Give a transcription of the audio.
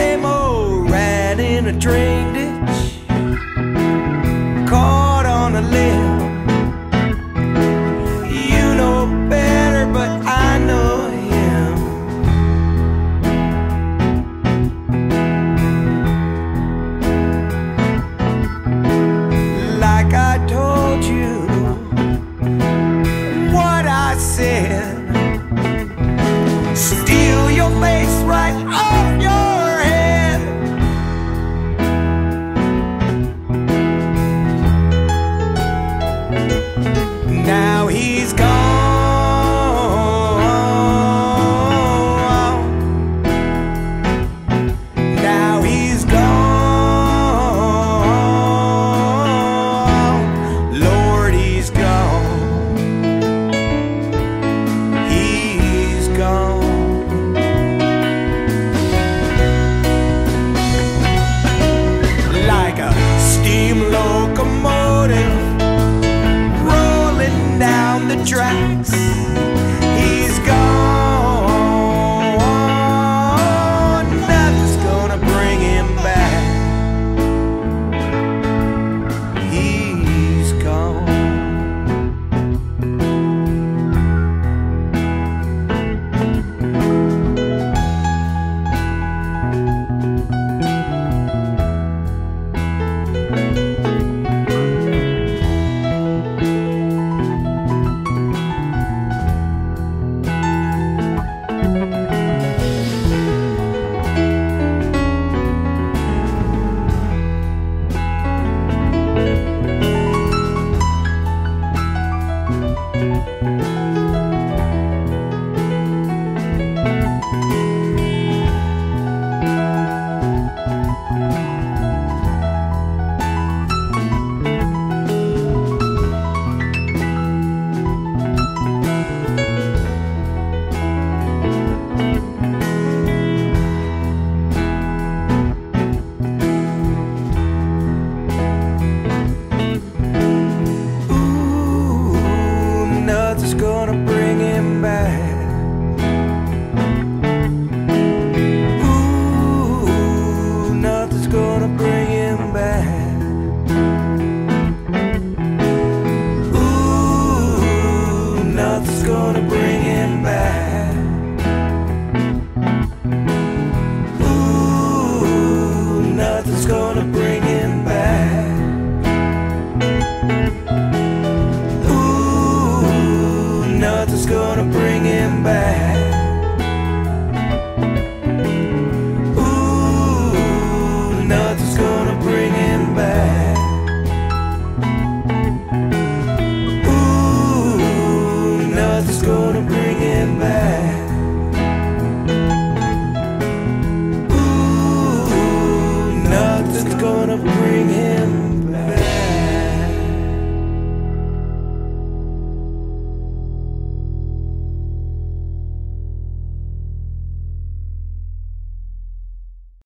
same old rat in a train ditch, caught on a limb. You know better, but I know him. Like I told you what I said, steal your face right off your head. Now he's gone. Now he's gone. Lord, he's gone. He's gone. Tracks. He's gone. Nothing's gonna bring him back. He's gone. Nothing's gonna bring him back. Ooh, nothing's gonna bring him back. Ooh, nothing's gonna bring him back. Ooh, nothing's gonna bring him back. Nothing's gonna bring him back. Ooh, nothing's gonna bring him back. Ooh, nothing's gonna bring him back. Ooh, nothing's gonna bring him back.